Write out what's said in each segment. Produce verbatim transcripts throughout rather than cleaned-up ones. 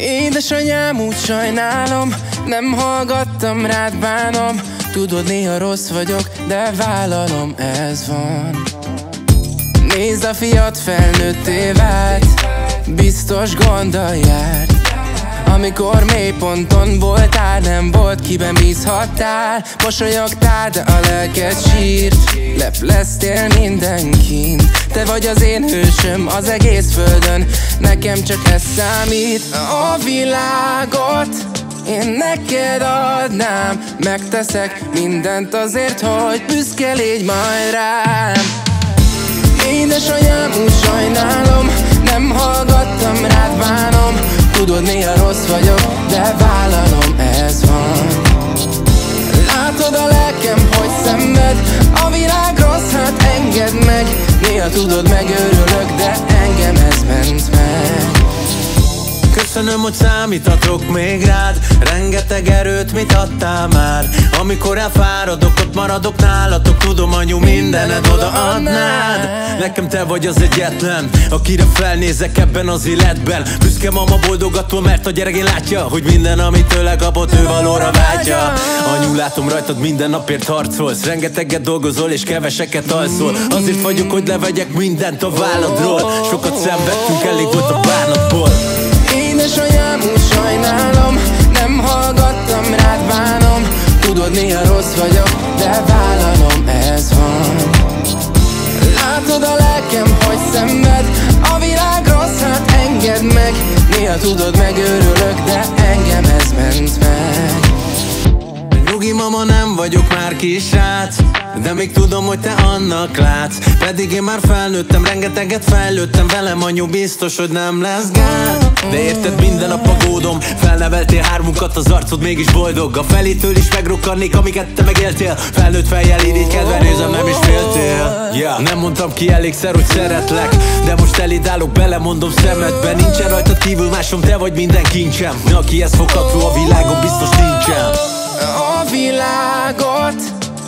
Édesanyám, úgy sajnálom, nem hallgattam rád, bánom. Tudod, néha rossz vagyok, de vállalom, ez van. Nézd, a fiat felnőtté vált, biztos gonddal járt. Amikor mély ponton voltál, nem volt kiben bízhattál. Mosolyogtál, de a lelked sírt, lepleztél mindenkin. Te vagy az én hősöm az egész földön, nekem csak ez számít. A világot én neked adnám, megteszek mindent azért, hogy büszke légy majd rám. Édesanyám, úgy sajnálom, nem hallgattam rád, bánom. Tudod, néha rossz vagyok, de vállalom, ez van. Látod, a lelkem hogy szenved, a világ rossz, hát engedd meg. Néha tudod, megőrülök, de engem ez ment meg. Köszönöm, hogy számítatok még rád, rengeteg erőt mit adtál már. Amikor elfáradok, ott maradok nálatok, tudom, anyu, mindened odaadnád. Nekem te vagy az egyetlen, akire felnézek ebben az életben. Büszke mama boldogatva, mert a gyerekén látja, hogy minden, amit tőle kapott, ő valóra vágyja. Anyu, látom rajtad, minden napért harcolsz, rengeteget dolgozol és keveseket alszol. Azért vagyok, hogy levegyek mindent a válladról, sokat szenvedtünk, elég volt a bánatból. Édesanyám, úgy sajnálom, nem hallgattam rád, bánom. Tudod, néha rossz vagyok, de vállalom, ez van. Látod, a lelkem hogy szenved, a világ rossz, hát engedd meg. Néha tudod, megőrülök, de engem ez ment meg. Nyugi mama, nem vagyok már kisrác, de még tudom, hogy te annak látsz. Pedig én már felnőttem, rengeteget fejlődtem, velem anyu biztos, hogy nem lesz gáz. De érted, minden nap aggódom, felneveltél hármunkat, az arcod mégis boldog. A felétől is megrokkannék, amiket te megéltél. Felnőtt fejjel irigykedve nézem, nem is féltél, yeah. Nem mondtam ki elégszer, hogy szeretlek, de most elédálok, belemondom szemedbe. Nincsen rajtad kívül másom, te vagy minden kincsem. Aki ezt fogható a világon, biztos nincsen. A világot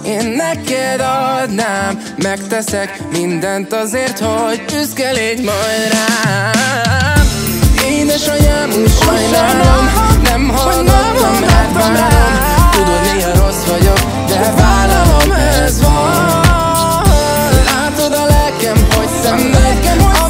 én neked adnám, megteszek mindent azért, hogy büszke légy majd rám. Édesanyám, úgy sajnálom, nem hallgattam rád, bánom. Tudod, néha rossz vagyok, de vállalom, ez van. Látod, a lelkem hogy szenved,